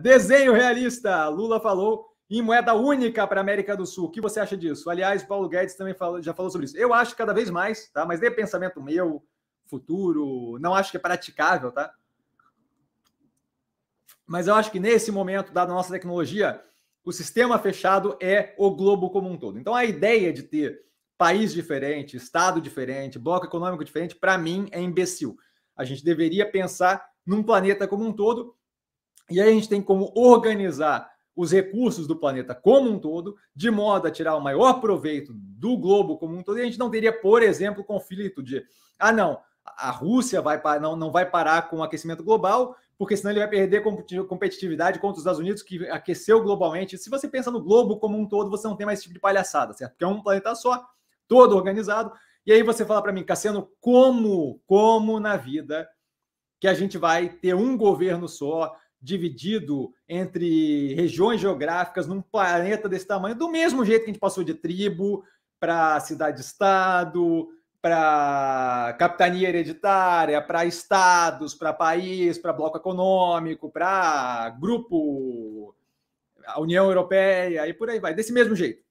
Desenho realista. Lula falou em moeda única para a América do Sul. O que você acha disso? Aliás, Paulo Guedes também já falou sobre isso. Eu acho cada vez mais, tá? Mas de pensamento meu, futuro, não acho que é praticável, tá? Mas eu acho que nesse momento da nossa tecnologia, o sistema fechado é o globo como um todo. Então a ideia de ter país diferente, estado diferente, bloco econômico diferente, para mim é imbecil. A gente deveria pensar num planeta como um todo, e aí a gente tem como organizar os recursos do planeta como um todo, de modo a tirar o maior proveito do globo como um todo, e a gente não teria, por exemplo, conflito de, ah, não, a Rússia não vai parar com o aquecimento global, porque senão ele vai perder competitividade contra os Estados Unidos, que aqueceu globalmente. Se você pensa no globo como um todo, você não tem mais esse tipo de palhaçada, certo? Porque é um planeta só, todo organizado, e aí você fala para mim, Cassiano, como na vida que a gente vai ter um governo só, dividido entre regiões geográficas num planeta desse tamanho, do mesmo jeito que a gente passou de tribo para cidade-estado, para capitania hereditária, para estados, para país, para bloco econômico, para grupo, a União Europeia e por aí vai, desse mesmo jeito.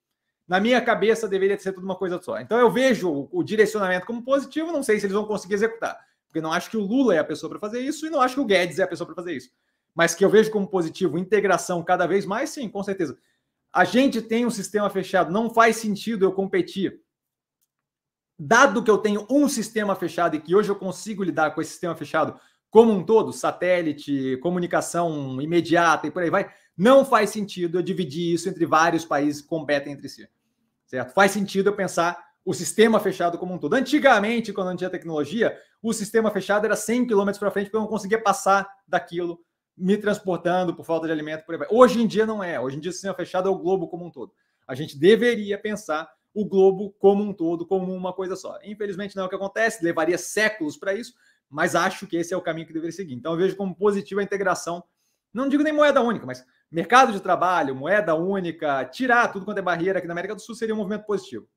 Na minha cabeça deveria ser tudo uma coisa só. Então eu vejo o direcionamento como positivo, não sei se eles vão conseguir executar, porque não acho que o Lula é a pessoa para fazer isso e não acho que o Guedes é a pessoa para fazer isso. Mas que eu vejo como positivo integração cada vez mais, sim, com certeza. A gente tem um sistema fechado, não faz sentido eu competir. Dado que eu tenho um sistema fechado e que hoje eu consigo lidar com esse sistema fechado como um todo, satélite, comunicação imediata e por aí vai, não faz sentido eu dividir isso entre vários países que competem entre si. Certo? Faz sentido eu pensar o sistema fechado como um todo. Antigamente, quando não tinha tecnologia, o sistema fechado era 100 km para frente porque eu não conseguia passar daquilo me transportando por falta de alimento, por aí vai. Hoje em dia não é. Hoje em dia o sistema fechado é o globo como um todo. A gente deveria pensar o globo como um todo, como uma coisa só. Infelizmente não é o que acontece, levaria séculos para isso, mas acho que esse é o caminho que deveria seguir. Então eu vejo como positiva a integração, não digo nem moeda única, mas mercado de trabalho, moeda única, tirar tudo quanto é barreira aqui na América do Sul seria um movimento positivo.